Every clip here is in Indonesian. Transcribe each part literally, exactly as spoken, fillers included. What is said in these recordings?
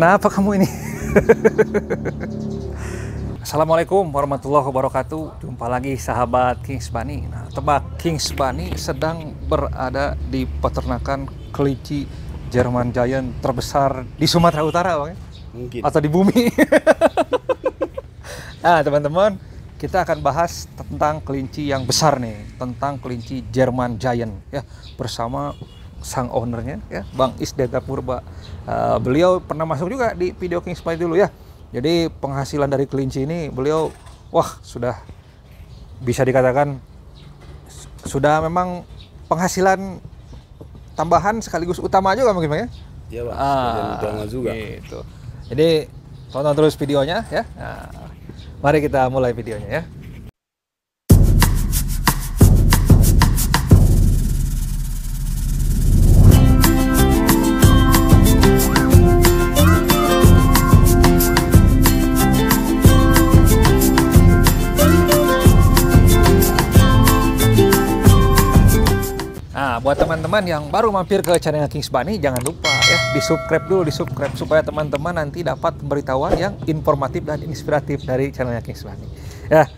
Kenapa kamu ini? Assalamualaikum warahmatullahi wabarakatuh. Jumpa lagi sahabat Kings Bunny. Nah, tebak, Kings Bunny sedang berada di peternakan kelinci German Giant terbesar di Sumatera Utara, Bang. Mungkin. Atau di bumi. Nah, teman-teman, kita akan bahas tentang kelinci yang besar nih, tentang kelinci German Giant ya, bersama sang ownernya ya, Bang Isdeta Purba. Uh, beliau pernah masuk juga di video Kings Bunny dulu ya. Jadi penghasilan dari kelinci ini beliau, wah, sudah bisa dikatakan sudah memang penghasilan tambahan sekaligus utama juga mungkin, Bang ya. Iya, Bang. Ah, utama juga. Gitu. Jadi tonton terus videonya ya. Nah, mari kita mulai videonya ya. Nah, buat teman-teman yang baru mampir ke channel Kings Bunny, jangan lupa ya di-subscribe dulu, di-subscribe supaya teman-teman nanti dapat pemberitahuan yang informatif dan inspiratif dari channelnya Kings Bunny. Ya,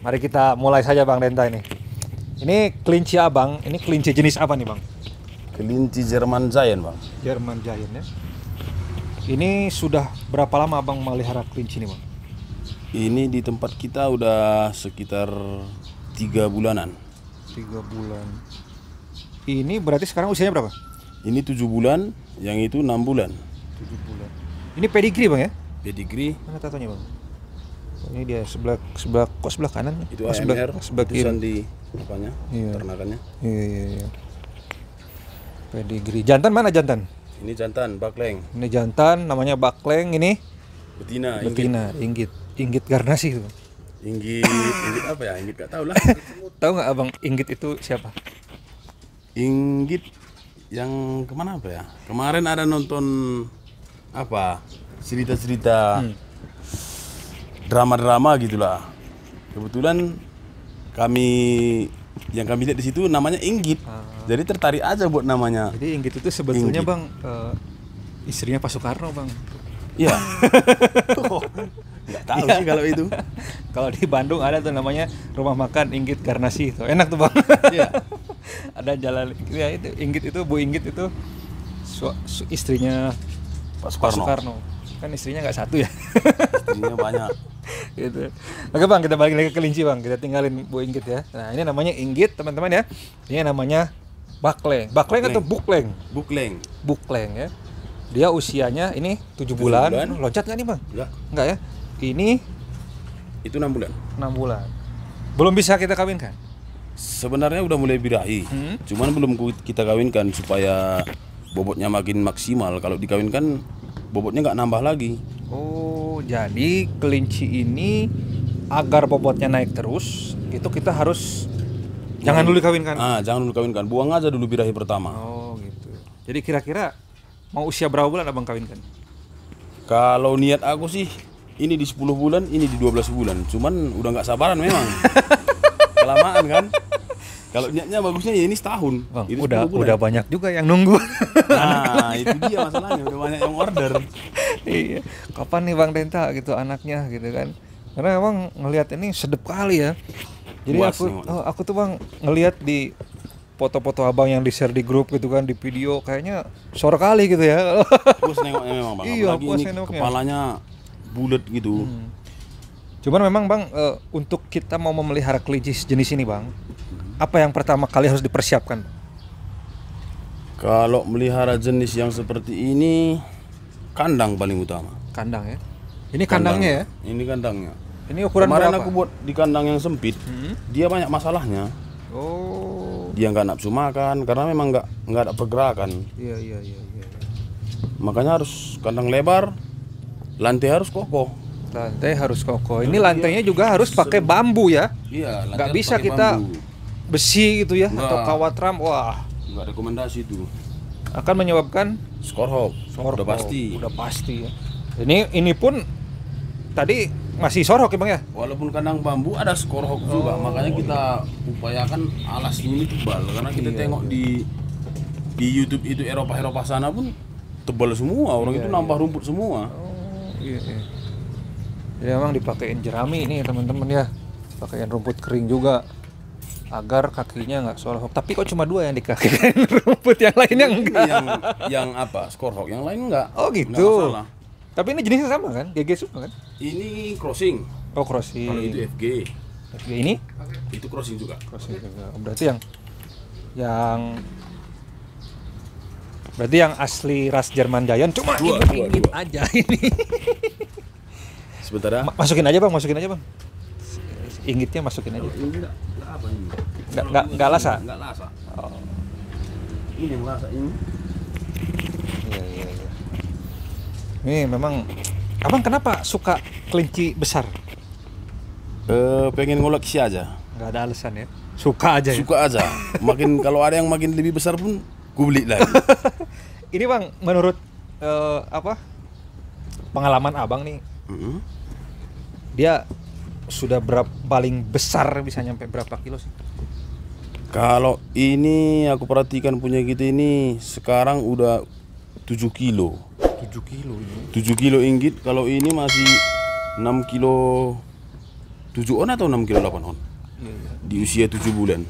mari kita mulai saja, Bang Denta ini. Ini kelinci Abang, ini kelinci jenis apa nih, Bang? Kelinci German Giant, Bang. German Giant ya. Ini sudah berapa lama Abang melihara kelinci ini, Bang? Ini di tempat kita udah sekitar tiga bulanan. Tiga bulan. Ini berarti sekarang usianya berapa? Ini tujuh bulan, yang itu enam bulan. Tujuh bulan. Ini pedigree, Bang ya? Pedigree. Mana tatonya, Bang? Ini dia sebelah sebelah kok sebelah kanan. Itu oh, sebelah sebelah kiri. Apanya? Iya. Ternakannya. Iya, iya, iya. Pedigree. Jantan mana jantan? Ini jantan bakleng. Ini jantan, namanya bakleng. Ini betina. Betina, inggit, inggit garnasi itu. Inggit, inggit apa ya? Inggit gak tahu lah. Tahu nggak, Abang, inggit itu siapa? Inggit yang kemana apa ya? Kemarin ada nonton apa? Cerita-cerita hmm. drama-drama gitulah. Kebetulan kami yang kami lihat di situ namanya Inggit. Ah. Jadi tertarik aja buat namanya. Jadi Inggit itu sebetulnya Inggit. Bang uh, istrinya Pak Soekarno, Bang. Iya. Nggak tahu ya. Sih kalau itu. Kalau di Bandung ada tuh namanya rumah makan Inggit Garnasi itu. Enak tuh, Bang. Iya. Ada jalan ya, itu Inggit itu Bu Inggit itu su, su, istrinya Pak Soekarno. Soekarno kan istrinya nggak satu ya, istrinya banyak gitu. Oke, Bang, kita balik lagi ke kelinci, Bang. Kita tinggalin Bu Inggit ya. Nah, ini namanya Inggit, teman-teman ya. Ini namanya bakleng. Bakleng atau bukleng? Bukleng. Bukleng ya. Dia usianya ini tujuh bulan. bulan. Loncat nggak nih, Bang? Enggak. Enggak ya. Ini itu enam bulan. enam bulan. Belum bisa kita kawinkan. Sebenarnya udah mulai birahi, hmm? cuman belum kita kawinkan supaya bobotnya makin maksimal. Kalau dikawinkan, bobotnya nggak nambah lagi. Oh, jadi kelinci ini agar bobotnya naik terus, itu kita harus ya. Jangan dulu dikawinkan. Ah, jangan dulu dikawinkan, buang aja dulu birahi pertama. Oh, gitu. Jadi kira-kira mau usia berapa bulan Abang kawinkan? Kalau niat aku sih, ini di sepuluh bulan, ini di dua belas bulan. Cuman udah nggak sabaran memang. Kelamaan kan. Kalau niatnya bagusnya ya ini setahun, Bang, ini udah udah banyak juga yang nunggu. Nah, itu dia masalahnya, udah banyak yang order. Iya. Kapan nih Bang Denta gitu anaknya gitu kan? Karena emang ngelihat ini sedep kali ya. Jadi Buas, aku oh, aku tuh, Bang, ngelihat di foto-foto Abang yang di-share di grup gitu kan, di video kayaknya sore kali gitu ya. Puas nengoknya memang, Bang. Iya, puas nengoknya. Kepalanya bulat gitu. Hmm. Cuman memang, Bang, uh, untuk kita mau memelihara kelinci jenis ini, Bang, apa yang pertama kali harus dipersiapkan? Kalau melihara jenis yang seperti ini, kandang paling utama. Kandang ya? Ini kandangnya, kandangnya ya? Ini kandangnya. Ini ukuran Kemarin berapa? Aku buat di kandang yang sempit, hmm? dia banyak masalahnya. Oh. Dia nggak nafsu makan karena memang nggak nggak ada pergerakan. Iya, iya, iya, iya. Makanya harus kandang lebar, lantai harus kokoh. Lantai harus kokoh. Ini lantainya juga harus pakai bambu ya? Iya. Nggak bisa kita bambu. Besi gitu ya, nggak. Atau kawat ram, wah, nggak rekomendasi itu. Akan menyebabkan skorhop. Skorhop. Udah pasti. Udah pasti ya. Ini ini pun tadi masih sorhok ya, Bang ya. Walaupun kandang bambu ada skorhop oh. juga, makanya kita upayakan alas ini tebal karena kita iya, tengok iya. di di YouTube itu Eropa Eropa sana pun tebal semua, orang iya, itu nambah iya. rumput semua. Oh, iya, iya. Jadi memang dipakein jerami nih teman-teman ya, pakaian rumput kering juga agar kakinya nggak skorhok. Tapi kok cuma dua yang dikakein rumput, yang lainnya enggak? Yang, yang apa? Skorhok, yang lain enggak. Oh gitu. Tapi ini jenisnya sama kan? G G semua kan? Ini crossing. Oh crossing. Kalau itu F G. F G ini? Itu crossing juga. Crossing juga. Berarti yang yang berarti yang asli ras German Giant cuma dua, ini, dua, ini dua. aja ini. Sebentar ya. Masukin aja bang, masukin aja bang. Inggitnya masukin aja. Enggak, enggak apa ini? Enggak, enggak, enggak lasa. Enggak lasa. Oh. Ini lasa ini. Iya, iya, iya. Nih memang, abang kenapa suka kelinci besar? E, pengen ngoleksi aja. Gak ada alasan ya? Suka aja. Suka ya? aja. Makin kalau ada yang makin lebih besar pun, gue beli lagi. Ini bang, menurut e, apa pengalaman abang nih, mm-hmm. dia sudah berapa paling besar bisa nyampe berapa kilo sih? Kalau ini aku perhatikan punya kita ini sekarang udah tujuh kilo. tujuh kilo ini. tujuh kilo inggit. Kalau ini masih enam kilo tujuh on atau enam kilo delapan on. Iya, iya. Di usia tujuh bulan.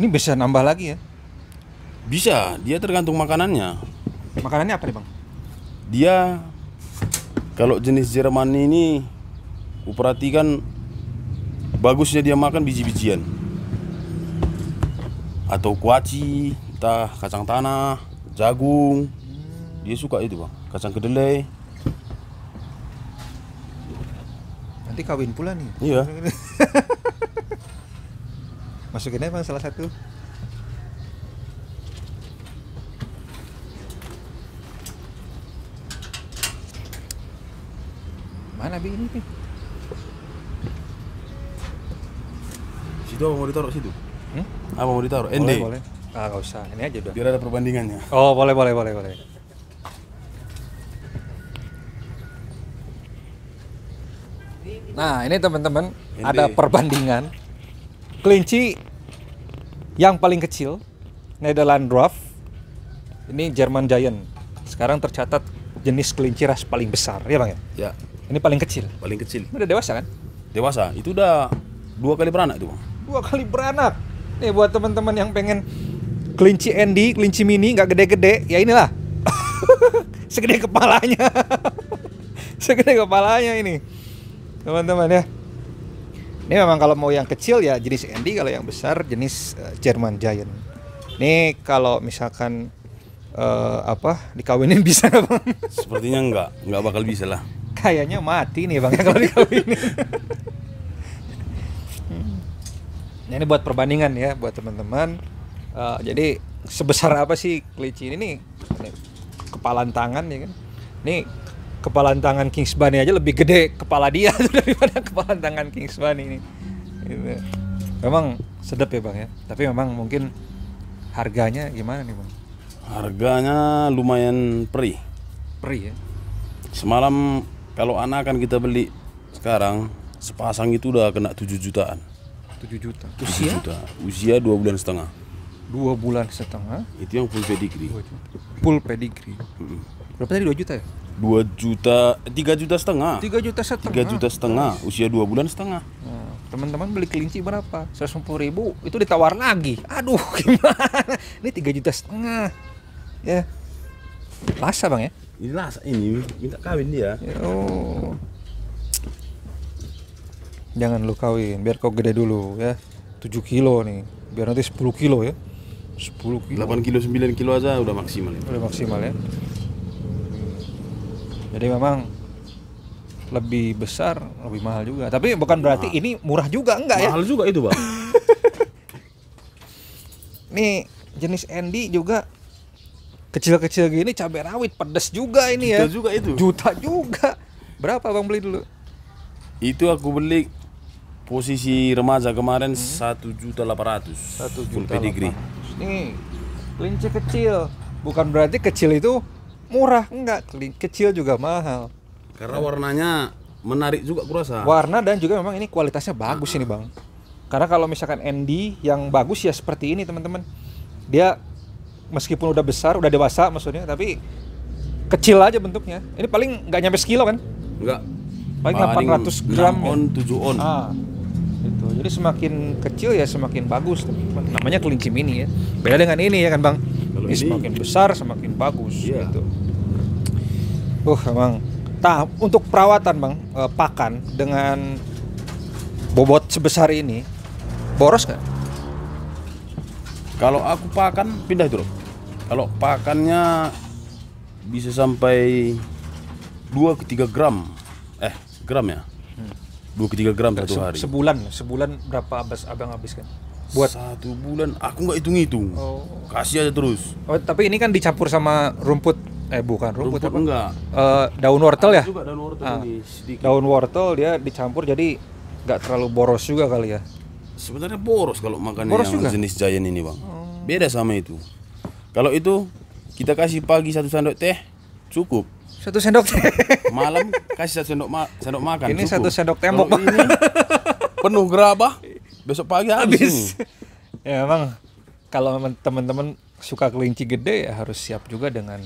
Ini bisa nambah lagi ya? Bisa, dia tergantung makanannya. Makanannya apa nih, Bang? Dia kalau jenis Jerman ini kuperhatikan bagusnya dia makan biji-bijian. Atau kuaci, entah kacang tanah, jagung, dia suka itu bang, kacang kedelai. Nanti kawin pula nih. Iya. Masukin aja bang salah satu. Mana bi ini? Situ mau ditaruh situ? Hmm? Apa mau ditaruh? Ende. Boleh, boleh. Ah, gak usah, ini aja udah. Biar ada perbandingannya. Oh, boleh, boleh, boleh, boleh. Nah, ini teman-teman ada perbandingan kelinci yang paling kecil, Netherlands Rough. Ini German Giant. Sekarang tercatat jenis kelinci ras paling besar, ya bang ya? Ya. Ini paling kecil. Paling kecil. Ini udah dewasa kan? Dewasa. Itu udah dua kali beranak itu bang. Dua kali beranak. Nih buat teman-teman yang pengen kelinci Andy, kelinci mini, nggak gede-gede, ya inilah. Segede kepalanya. Segede kepalanya ini. Teman-teman ya. Ini memang kalau mau yang kecil ya jenis Andy, kalau yang besar jenis uh, German Giant. Ini kalau misalkan uh, apa dikawinin bisa bang? Sepertinya enggak, enggak bakal bisa lah. Kayaknya mati nih bang ya kalau dikawinin. Nah, ini buat perbandingan ya buat teman-teman. Uh, jadi sebesar apa sih kelinci ini nih? Kepalan tangan ya kan. Ini kepalan tangan Kings Bunny aja lebih gede kepala dia daripada kepalan tangan Kings Bunny ini. Gitu. Memang sedap ya bang ya. Tapi memang mungkin harganya gimana nih bang? Harganya lumayan perih. Perih ya. Semalam kalau anakan kita beli sekarang sepasang itu udah kena tujuh jutaan. tujuh juta. Usia? tujuh juta. Usia dua bulan setengah. Dua bulan setengah. Itu yang full pedigree. Full pedigree. Hmm. Berapa tadi? Dua juta ya? Dua juta, tiga juta setengah. Tiga juta setengah. Tiga juta setengah. Usia dua bulan setengah. Nah, teman-teman beli kelinci berapa? seratus lima puluh ribu. Itu ditawar lagi. Aduh, gimana? Ini tiga juta setengah. Ya, lasa bang ya? Ini lasa ini minta kawin dia. Oh. Jangan lu kawin. Biar kau gede dulu ya. tujuh kilo nih. Biar nanti sepuluh kilo ya. sepuluh kilo. delapan kilo, sembilan kilo aja udah maksimal ya. Udah maksimal ya. Jadi memang lebih besar, lebih mahal juga. Tapi bukan berarti mahal. Ini murah juga enggak mahal ya? Mahal juga itu, Bang. Nih, jenis Andy juga kecil-kecil gini cabai rawit pedas juga ini Juta ya. Juta juga itu. Juta juga. Berapa Bang beli dulu? Itu aku beli posisi remaja kemarin satu juta delapan ratus ribu. Full pedigree. Nih, kelinci kecil. Bukan berarti kecil itu murah, enggak. Kecil juga mahal. Karena warnanya menarik juga kurasa. Warna dan juga memang ini kualitasnya bagus ini, Bang. Karena kalau misalkan Andy yang bagus ya seperti ini, teman-teman. Dia meskipun udah besar, udah dewasa maksudnya, tapi kecil aja bentuknya. Ini paling nggak nyampe sekilo kan? Enggak. Paling delapan ratus gram, on tujuh on. Ah, gitu. Jadi semakin kecil ya semakin bagus. Namanya kelinci mini ya. Beda dengan ini ya kan Bang. Kalau ini semakin besar semakin bagus. Iya. Gitu. Uh, emang. Nah, untuk perawatan Bang, eh, pakan dengan bobot sebesar ini boros nggak? Kalau aku pakan pindah itu loh. Kalau pakannya bisa sampai dua ke tiga gram. Eh, gram ya? dua ke tiga gram satu hari. Sebulan, sebulan berapa abis Abang habiskan? Buat satu bulan aku nggak hitung-hitung. Oh. Kasih aja terus. Oh, tapi ini kan dicampur sama rumput. Eh, bukan rumput, rumput apa? Enggak. Uh, daun wortel ya? Juga daun wortel ah. Ini sedikit. Daun wortel dia dicampur jadi nggak terlalu boros juga kali ya. Sebenarnya boros kalau makan boros yang juga? Jenis Giant ini, Bang. Hmm. Beda sama itu. Kalau itu kita kasih pagi satu sendok teh cukup. Satu sendok teh. Malam kasih satu sendok ma sendok makan ini cukup. Satu sendok tembok. Kalau ini penuh gerabah. Besok pagi habis. habis. Ya, Bang. Kalau teman-teman suka kelinci gede ya harus siap juga dengan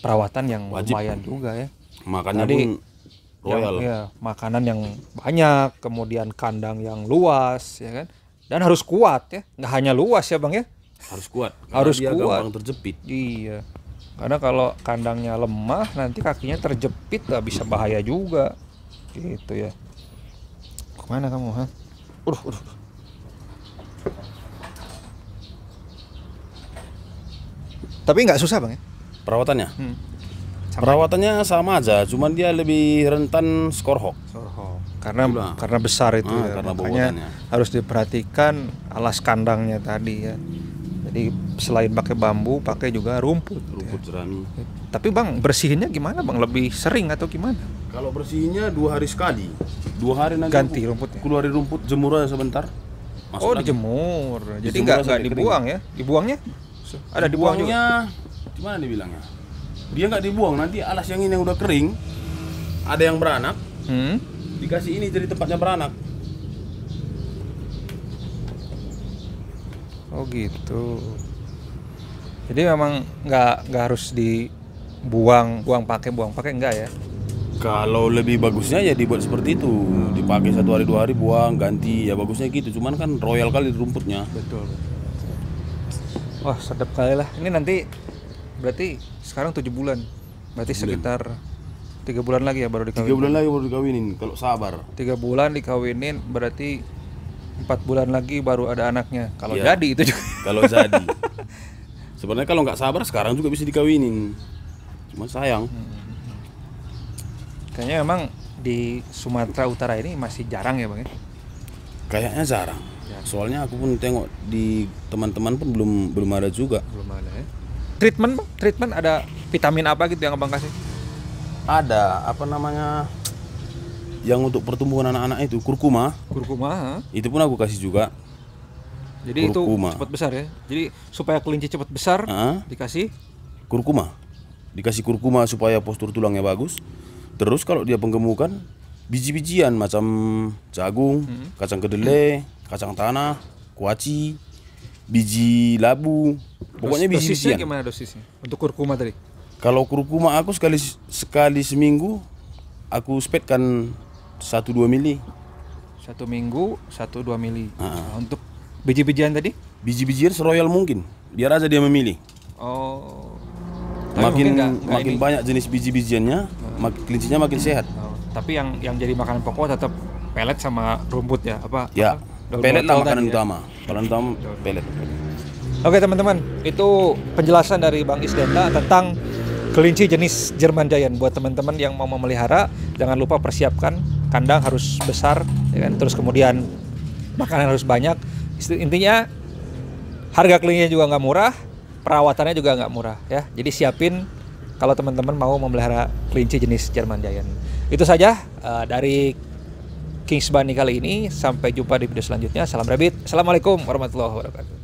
perawatan yang wajib lumayan juga ya. Makannya tadi, pun royal. Ya, ya, makanan yang banyak, kemudian kandang yang luas ya kan. Dan harus kuat ya. Nggak hanya luas ya Bang ya. Harus kuat. Harus dia kuat. Gampang terjepit. Iya. Karena kalau kandangnya lemah nanti kakinya terjepit nggak bisa, bahaya juga. Gitu ya. Kemana kamu, ha? Udah, udah. Tapi nggak susah Bang ya? Perawatannya? Hmm. Sama Perawatannya aja. sama aja, cuman dia lebih rentan skorhok. Skorhok. Karena Bila. karena besar itu ah, ya. Karena makanya harus diperhatikan alas kandangnya tadi ya. Jadi selain pakai bambu, pakai juga rumput. Rumput ya. Jerami. Tapi Bang, bersihinnya gimana Bang? Lebih sering atau gimana? Kalau bersihinnya dua hari sekali. Dua hari nanti ganti rumputnya. Keluarin rumput, jemur aja sebentar. Masuk oh, lagi. dijemur. Jadi nggak nggak dibuang ya? Dibuangnya? Ada dibuang juga. Gimana dibilangnya? Dia nggak dibuang, nanti alas yang ini yang udah kering, ada yang beranak, hmm? dikasih ini jadi tempatnya beranak. Oh gitu. Jadi memang nggak nggak harus dibuang, buang pakai, buang pakai enggak ya? Kalau lebih bagusnya ya dibuat seperti itu, dipakai satu hari dua hari buang ganti ya, bagusnya gitu. Cuman kan royal kali rumputnya. Betul. Wah sedap kali lah. Ini nanti berarti sekarang tujuh bulan. Berarti bulan. sekitar tiga bulan lagi ya baru dikawinin. tiga bulan lagi baru dikawinin kalau sabar. tiga bulan dikawinin berarti empat bulan lagi baru ada anaknya. Kalau ya. jadi itu juga. Kalau jadi. Sebenarnya kalau nggak sabar sekarang juga bisa dikawinin. Cuma sayang. Hmm. Kayaknya emang di Sumatera Utara ini masih jarang ya Bang ya? Kayaknya jarang. jarang. Soalnya aku pun tengok di teman-teman pun belum belum ada juga. Belum ada ya. Treatment, treatment ada vitamin apa gitu yang Abang kasih? Ada, apa namanya? Yang untuk pertumbuhan anak-anak itu kurkuma. Kurkuma, ha? Itu pun aku kasih juga. Jadi kurkuma. Itu cepat besar ya. Jadi supaya kelinci cepat besar, ha? dikasih kurkuma. Dikasih kurkuma supaya postur tulangnya bagus. Terus kalau dia penggemukan, biji-bijian macam jagung, hmm. kacang kedelai, hmm. kacang tanah, kuaci, biji labu, pokoknya biji biji. Dosisnya gimana dosisnya? Untuk kurkuma tadi? Kalau kurkuma aku sekali sekali seminggu aku spetkan satu dua mili. Satu minggu satu dua mili. Nah, untuk biji-bijian tadi? Biji-bijian seroyal mungkin. Biar aja dia memilih. Oh. Makin gak, gak makin ini. banyak jenis biji-bijiannya, nah. kelincinya makin sehat. Oh, tapi yang yang jadi makanan pokok tetap pelet sama rumput ya, apa? Ya. Apa? Pelet lah makanan utama, makanan utama pelet. Oke teman-teman, itu penjelasan dari Bang Isdeta tentang kelinci jenis German Giant. Buat teman-teman yang mau memelihara, jangan lupa persiapkan kandang harus besar, ya kan? Terus kemudian makanan harus banyak. Intinya harga kelincinya juga nggak murah, perawatannya juga nggak murah ya. Jadi siapin kalau teman-teman mau memelihara kelinci jenis German Giant. Itu saja uh, dari Kings Bunny kali ini, sampai jumpa di video selanjutnya. Salam rabbit, assalamualaikum warahmatullahi wabarakatuh.